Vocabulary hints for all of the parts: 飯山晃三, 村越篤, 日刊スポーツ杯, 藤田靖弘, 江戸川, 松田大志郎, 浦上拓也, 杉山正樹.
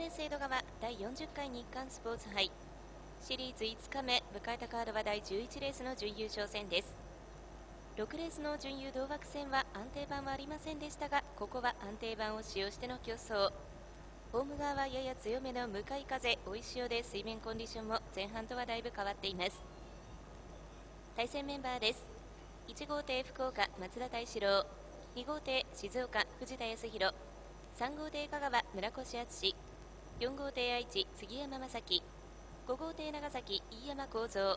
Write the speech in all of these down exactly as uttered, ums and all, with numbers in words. レース江戸川だいよんじゅっかい日刊スポーツ杯シリーズいつかめ、迎えたカードはだいじゅういちレースの準優勝戦です。ろくレースの準優同枠戦は安定板はありませんでしたが、ここは安定板を使用しての競争。ホーム側はやや強めの向かい風、追い潮で水面コンディションも前半とはだいぶ変わっています。対戦メンバーです。いち号艇福岡松田大志郎、に号艇静岡藤田康弘、さん号艇香川村越敦、よん号艇愛知杉山正樹、ご号艇長崎飯山幸三、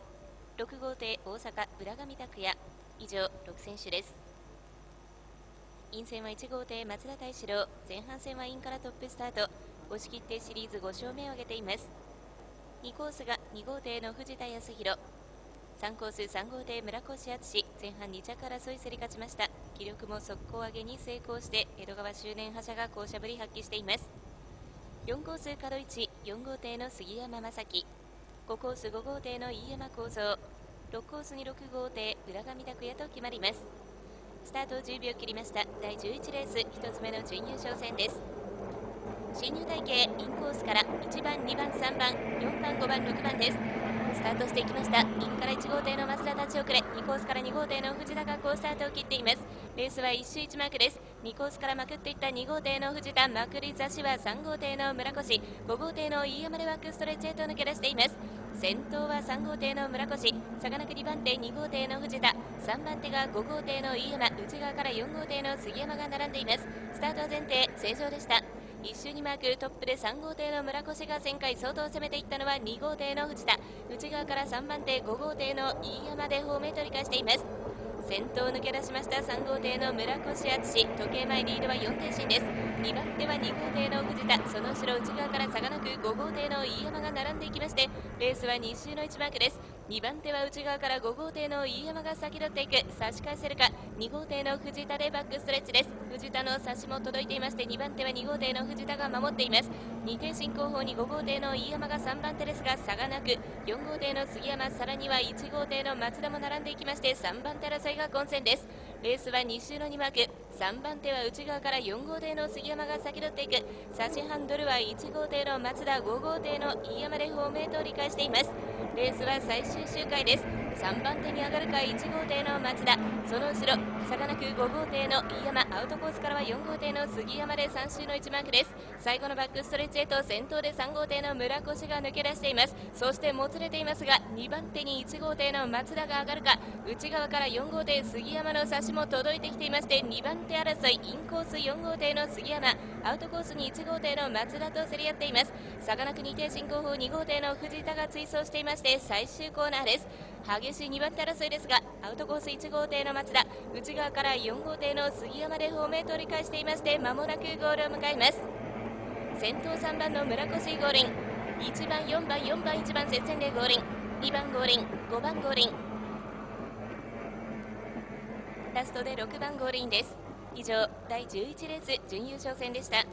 ろく号艇大阪浦上拓也、以上ろく選手です。イン戦はいち号艇松田大志郎、前半戦はインからトップスタート、押し切ってシリーズご勝目を挙げています。にコースがに号艇の藤田康弘、さんコースさん号艇村越敦、前半に着争い競り勝ちました。気力も速攻上げに成功して、江戸川周年覇者が好車ぶり発揮しています。よんコース角市、よん号艇の杉山正樹、ごコースご号艇の飯山幸三、ろくコースにろく号艇浦上拓也と決まります。スタートをじゅうびょう切りました。だいじゅういちレースひとつめの準優勝戦です。進入隊形、インコースからいちばんにばんさんばんよんばんごばんろくばんです。スタートしていきました。インからいち号艇の増田立ち遅れ、にコースからに号艇の藤田が好スタートを切っています。レースはいち周いちマークです。にコースからまくっていったに号艇の藤田、まくり差しはさん号艇の村越、ご号艇の飯山でワークストレッチへと抜け出しています。先頭はさん号艇の村越、差がなくにばん手に号艇の藤田、さんばん手がご号艇の飯山、内側からよん号艇の杉山が並んでいます。スタートは前提正常でした。いち周にマーク、トップでさん号艇の村越が前回相当攻めていったのはに号艇の藤田、内側からさんばん手ご号艇の飯山でホームへ取り返しています。先頭を抜け出しましたさん号艇の村越敦、時計前リードはよんてん進です。にばん手はに号艇の藤田、その後ろ内側から差がなくご号艇の飯山が並んでいきまして、レースはに周のいちマークです。にばん手は内側からご号艇の飯山が先取っていく。差し返せるか。に号艇の藤田でバックストレッチです。藤田の差しも届いていまして、にばん手はに号艇の藤田が守っています。にてん進後方にご号艇の飯山がさんばん手ですが、差がなくよん号艇の杉山、さらにはいち号艇の松田も並んでいきまして、さんばん手争いが混戦です。レースはに周のにマーク、さんばん手は内側からよん号艇の杉山が先取っていく。差しハンドルはいち号艇の松田、ご号艇の飯山でホームへと折り返しています。レースは最終周回です。さんばん手に上がるかいち号艇の松田、その後ろ差がなくご号艇の飯山、アウトコースからはよん号艇の杉山でさん周のいちマークです。最後のバックストレッチへと先頭でさん号艇の村越が抜け出しています。そしてもつれていますが、にばん手にいち号艇の松田が上がるか。内側からよん号艇杉山の差しも届いてきていまして、にばん手争い、インコースよん号艇の杉山、アウトコースにいち号艇の松田と競り合っています。差がなくにてん進後方に号艇の藤田が追走していまして、最終コーナーです。激しいにばん手争いですが、アウトコースいち号艇の松田、内側からよん号艇の杉山でホームへ取り返していまして、間もなくゴールを迎えます。先頭さんばんの村越ゴールイン、いちばんよんばんよんばんいちばん接戦でゴールイン、にばんゴールイン、ごばんゴールイン、ラストでろくばんゴールインです。以上だいじゅういちレース準優勝戦でした。